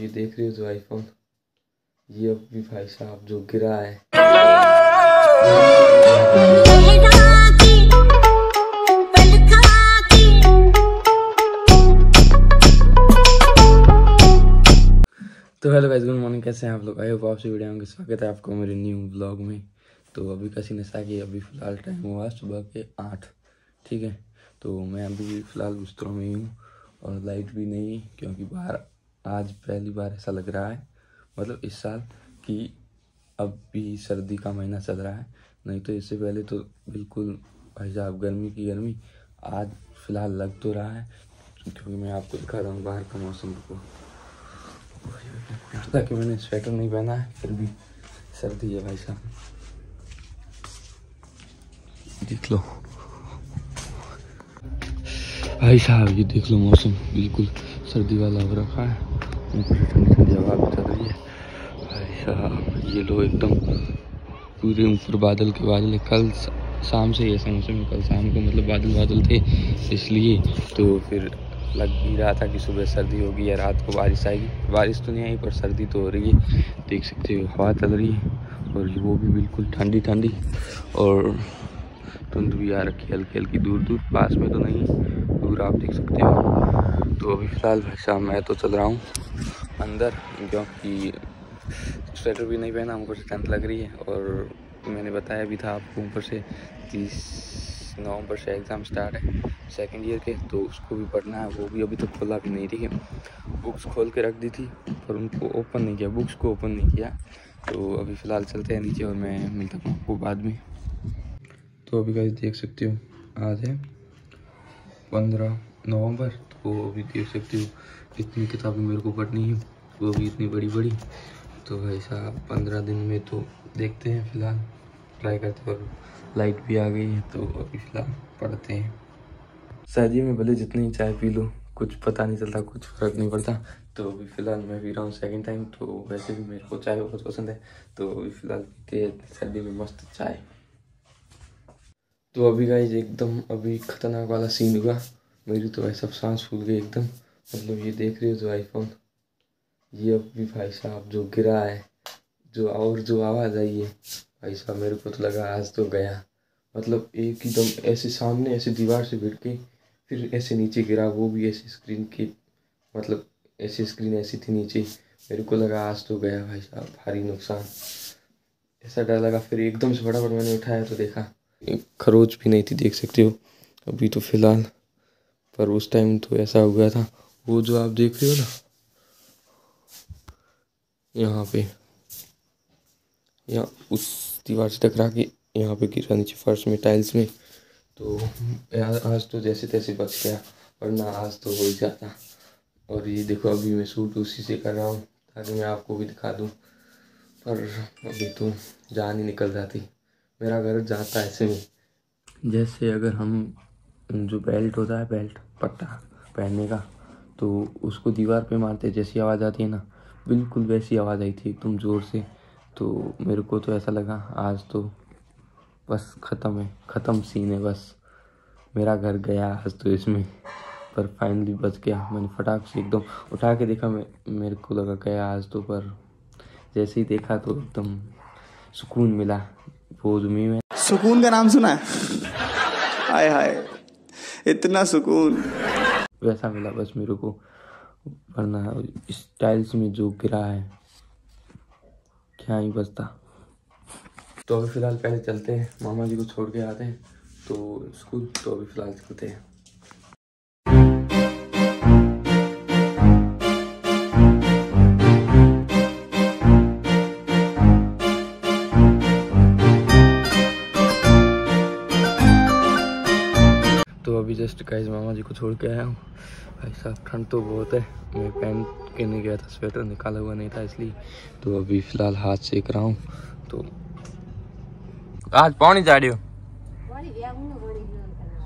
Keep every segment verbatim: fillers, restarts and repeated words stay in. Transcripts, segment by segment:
ये देख रहे हो जो आईफोन, ये अब भी भाई साहब जो गिरा है, तो हेलो गाइस, गुड मॉर्निंग, कैसे हैं आप लोग। आई होप आपसे वीडियो में स्वागत है आपको मेरे न्यू ब्लॉग में। तो अभी कैसी नशा की अभी फ़िलहाल टाइम हुआ सुबह के आठ, ठीक है। तो मैं अभी फ़िलहाल बिस्तरों में ही हूँ और लाइट भी नहीं, क्योंकि बाहर आज पहली बार ऐसा लग रहा है, मतलब इस साल कि अब भी सर्दी का महीना चल रहा है, नहीं तो इससे पहले तो बिल्कुल भाई साहब गर्मी की गर्मी। आज फिलहाल लग तो रहा है, क्योंकि मैं आपको दिखा रहा हूँ बाहर का मौसम को। ताकि मैंने स्वेटर नहीं पहना है, फिर भी सर्दी है भाई साहब। देख लो भाई साहब, ये देख लो मौसम बिल्कुल सर्दी वाला हो रखा है। ऊपर से ठंडी ठंडी हवा भी चल रही है भाई साहब। ये लो एकदम पूरे ऊपर बादल के बादल। कल शाम से ऐसा मौसम है, कल शाम को मतलब बादल बादल थे, इसलिए तो फिर लग ही रहा था कि सुबह सर्दी होगी या रात को बारिश आएगी। बारिश तो नहीं आई, पर सर्दी तो हो रही है। देख सकते हो हवा चल रही है, और वो भी बिल्कुल ठंडी ठंडी, और धुंध भी आ रखी हल्की हल्की दूर दूर, पास में तो नहीं, दूर आप देख सकते हो। तो अभी फिलहाल भाई साहब मैं तो चल रहा हूँ अंदर, क्योंकि स्वेटर भी नहीं पहना, ऊपर से ठंड लग रही है। और मैंने बताया भी था आपको, ऊपर से तीस नवंबर से एग्ज़ाम स्टार्ट है सेकेंड ईयर के, तो उसको भी पढ़ना है। वो भी अभी तक खोला भी नहीं, ठीक है। बुक्स खोल के रख दी थी, पर उनको ओपन नहीं किया, बुक्स को ओपन नहीं किया। तो अभी फ़िलहाल चलते हैं नीचे, और मैं मिलता हूँ आपको बाद में। तो अभी गाइस देख सकते हो आज है पंद्रह नवंबर। तो अभी देख सकते हो इतनी किताबें मेरे को पढ़नी है, वो भी इतनी बड़ी बड़ी। तो भाई साहब पंद्रह दिन में तो देखते हैं, फ़िलहाल ट्राई करते हैं। और लाइट भी आ गई है, तो अभी फ़िलहाल पढ़ते हैं। सर्दी में भले जितनी चाय पी लो, कुछ पता नहीं चलता, कुछ फ़र्क नहीं पड़ता। तो अभी फ़िलहाल मैं पी रहा हूँ सेकेंड टाइम। तो वैसे भी मेरे को चाय बहुत पसंद है, तो अभी फ़िलहाल पीते हैं सर्दी में मस्त चाय। तो अभी गाइस एकदम अभी ख़तरनाक वाला सीन हुआ, मेरी तो भाई सब सांस फूल गई एकदम, मतलब ये देख रहे हो जो आईफोन, ये अब भी भाई साहब जो गिरा है, जो और जो आवाज़ आई है भाई साहब, मेरे को तो लगा आज तो गया। मतलब एक एकदम ऐसे सामने ऐसे दीवार से भिड़ के, फिर ऐसे नीचे गिरा, वो भी ऐसी स्क्रीन की, मतलब ऐसी स्क्रीन ऐसी थी नीचे, मेरे को लगा आज तो गया भाई साहब, भारी नुकसान, ऐसा डर लगा। फिर एकदम से फटाफट मैंने उठाया तो देखा खरोच भी नहीं थी, देख सकते हो अभी तो फ़िलहाल। पर उस टाइम तो ऐसा हो गया था, वो जो आप देख रहे हो ना यहाँ पे, यहाँ उस दीवार से टकरा के यहाँ पे गिरा नीचे फर्श में, टाइल्स में। तो यार आज तो जैसे तैसे बच गया, वरना आज तो हो ही जाता। और ये देखो अभी मैं शूट उसी से कर रहा हूँ, ताकि मैं आपको भी दिखा दूँ, पर अभी तो जान ही निकल जाती, मेरा घर जाता है ऐसे में। जैसे अगर हम जो बेल्ट होता है, बेल्ट पट्टा पहनने का, तो उसको दीवार पे मारते जैसी आवाज़ आती है ना, बिल्कुल वैसी आवाज़ आई थी एकदम ज़ोर से। तो मेरे को तो ऐसा लगा आज तो बस ख़त्म है, ख़त्म सीन है, बस मेरा घर गया आज तो इसमें। पर फाइनली बच गया, मैंने फटाक से एकदम उठा के देखा, मैं मेरे को लगा गया आज तो, पर जैसे ही देखा तो एकदम सुकून मिला। में सुकून का नाम सुना है, हाय हाय इतना सुकून वैसा मिला बस मेरे को, वरना इस टाइल्स में जो गिरा है क्या ही बचता। तो अभी फिलहाल पहले चलते हैं, मामा जी को छोड़ के आते हैं तो स्कूल, तो अभी फिलहाल चलते हैं। तो अभी जस्ट गाइस मामा जी को छोड़ के आया हूँ भाई साहब, ठंड तो बहुत है। मैं पहन के नहीं गया था, स्वेटर निकाला हुआ नहीं था इसलिए। तो अभी फ़िलहाल हाथ सेक रहा हूँ। तो आज पानी चाड़ी हो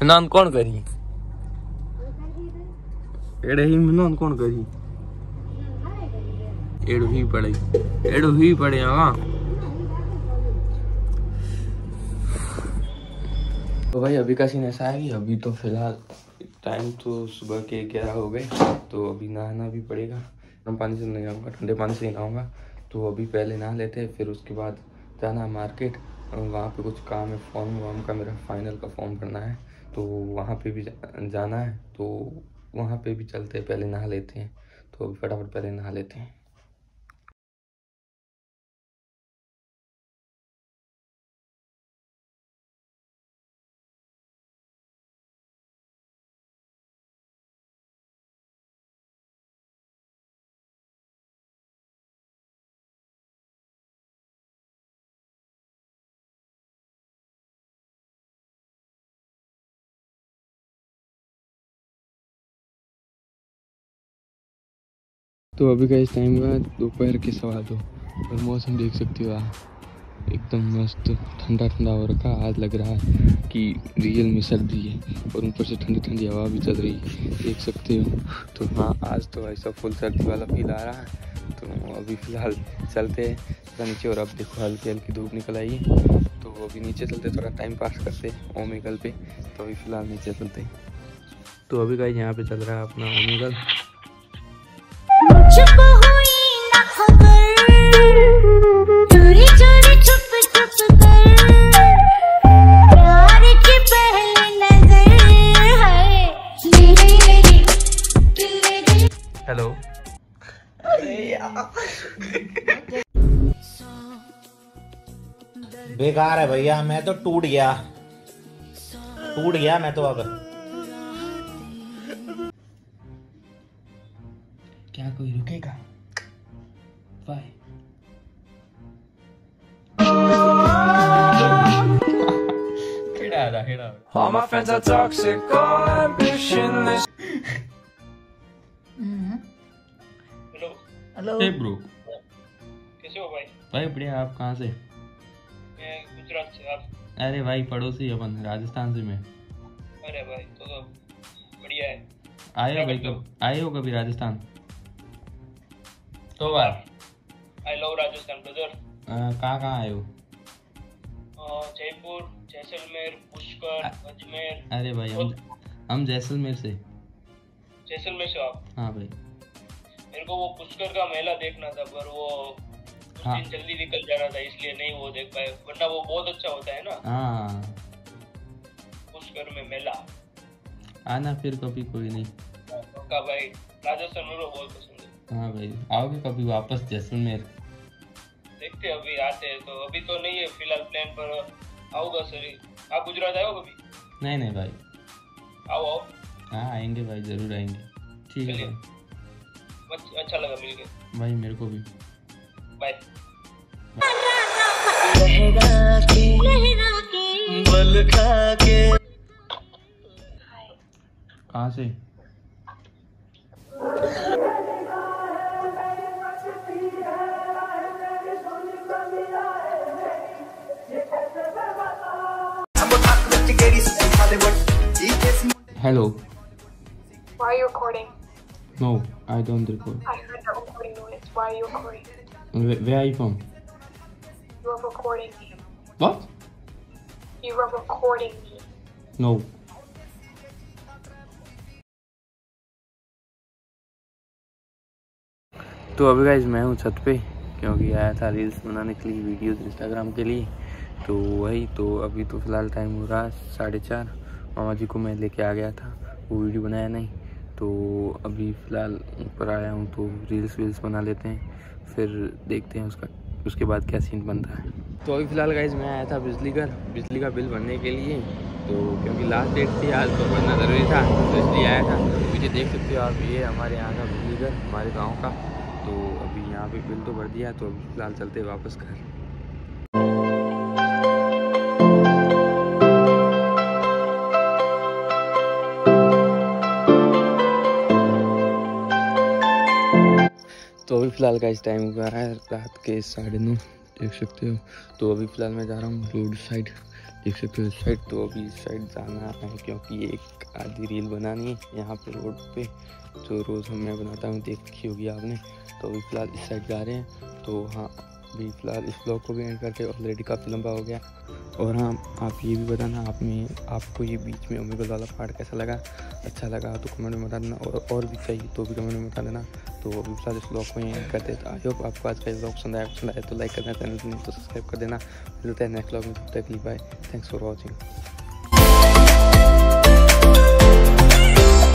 मिनान कौन करी, एड़े ही मिनान कौन करी, एड़ो ही पड़े, एड़ो ही पड़े। हाँ तो भाई अभी का सीन ऐसा है कि अभी तो फ़िलहाल टाइम तो सुबह के ग्यारह हो गए, तो अभी नहाना भी पड़ेगा, गर्म पानी से नहीं होगा, ठंडे पानी से ही ना होगा। तो अभी पहले ना लेते, फिर उसके बाद जाना मार्केट, वहाँ पे कुछ काम है, फॉर्म वार्म का मेरा फाइनल का फॉर्म भरना है, तो वहाँ पे भी जाना है, तो वहाँ पे भी चलते हैं, पहले नहा लेते हैं। तो अभी फटाफट पहले नहा लेते हैं। तो अभी का इस टाइम का दोपहर के सवा दो, और मौसम देख सकते हो आप, एकदम मस्त ठंडा ठंडा हो रखा। आज लग रहा है कि रियल में सर्दी है, और ऊपर से ठंडी ठंडी हवा भी चल रही है, देख सकते हो। तो हाँ, आज तो ऐसा फुल सर्दी वाला फील आ रहा है। तो अभी फ़िलहाल चलते हैं नीचे, और अब देखो हल्की हल्की धूप निकल आई है। तो अभी नीचे चलते, थोड़ा टाइम पास करते ओमेगल पे। तो अभी फ़िलहाल नीचे चलते हैं। तो अभी का यहाँ पर चल रहा है अपना ओमेगल। चुप हुई ना खबर, चोरी चोरी चुप चुप कर, प्यार की पहली नजर है। हेलो, बेकार है भैया, मैं तो टूट गया, टूट गया मैं तो। अब क्या कोई रुकेगा? बाय। खेड़ा खेड़ा। All my friends are toxic, all ambitionless. Hello hello. Hey bro, कैसे हो भाई? भाई बढ़िया, आप कहाँ से? मैं गुजरात से। आप? अरे भाई पड़ोसी अपन, राजस्थान से मैं। अरे भाई तो, तो बढ़िया है। आए हो भाई कब? आए हो कभी राजस्थान? तो बार आई लव राजस्थान ब्रदर। कहाँ कहाँ आए हो? जयपुर, जैसलमेर, पुष्कर, अजमेर। अरे भाई हम हम जैसलमेर से। जैसलमेर से आप? हाँ भाई, मेरे को वो पुष्कर का मेला देखना था, पर वो उस हाँ। दिन जल्दी निकल जाना था, इसलिए नहीं वो देख पाए, वरना वो बहुत अच्छा होता है ना। हाँ, पुष्कर में मेला। आना फिर कभी, कोई नहीं पक्का भाई, राजस्थान मेरे को बहुत पसंद है। हाँ भाई, आओगे कभी वापस जैसलमेर? देखते अभी आते हैं, तो अभी तो नहीं है फिलहाल प्लान, पर आऊंगा सर। आप गुजरात आए हो कभी? नहीं नहीं भाई। आओ आओ। हाँ आएंगे भाई, जरूर आएंगे। ठीक है भाई, अच्छा लगा मिलके भाई, मेरे को भी। बाय। कहाँ से? Hello. Why are you recording? No, I don't record. I heard the recording noise. Why are you recording? Where, where are you from? You are recording me. What? You are recording me. No. तो अभी guys मैं हूँ छत पे, क्योंकि आया था reels बनाने के लिए, वीडियोस इंस्टाग्राम के लिए, तो वही। तो अभी तो फ़िलहाल टाइम हो रहा साढ़े चार। मामा जी को मैं लेके आ गया था, वो वीडियो बनाया नहीं, तो अभी फ़िलहाल ऊपर आया हूँ, तो रील्स वील्स बना लेते हैं, फिर देखते हैं उसका उसके बाद क्या सीन बनता है। तो अभी फ़िलहाल गाइज मैं आया था बिजली घर बिजली का बिल भरने के लिए, तो क्योंकि लास्ट डेट थी आज, तो भरना ज़रूरी था, तो इसलिए आया था। मुझे देख सकते हो आप, ये हमारे यहाँ का बिजली घर, हमारे गाँव का। तो अभी यहाँ पर बिल तो भर दिया, तो अभी फ़िलहाल चलते हैं वापस घर। तो अभी फ़िलहाल का इस टाइम हुआ है रात के साढ़े नौ, देख सकते हो। तो अभी फ़िलहाल मैं जा रहा हूँ रोड साइड, देख सकते हो इस साइड। तो अभी इस साइड जाना है, क्योंकि एक आधी रील बनानी है यहाँ पे रोड पे, जो रोज़ हम मैं बनाता हूँ, देखी होगी आपने। तो अभी फ़िलहाल इस साइड जा रहे हैं। तो हाँ, अभी फ़िलहाल इस ब्लॉग को भी एंड करके, ऑलरेडी काफ़ी लंबा हो गया। और हाँ, आप ये भी बताना आपने आपको ये बीच में ओमेगल वाला पार्ट कैसा लगा। अच्छा लगा तो कमेंट में बता देना, और और भी चाहिए तो भी कमेंट में बता देना। तो अभी साथ इस ब्लॉग को यहीं करते हैं। तो आई होप आपको आज का ब्लॉग पसंद आया पसंद आया तो लाइक कर देना, चैनल को सब्सक्राइब कर देना। मिलते हैं नेक्स्ट ब्लॉग में, तब तक के लिए बाय। Thanks for watching.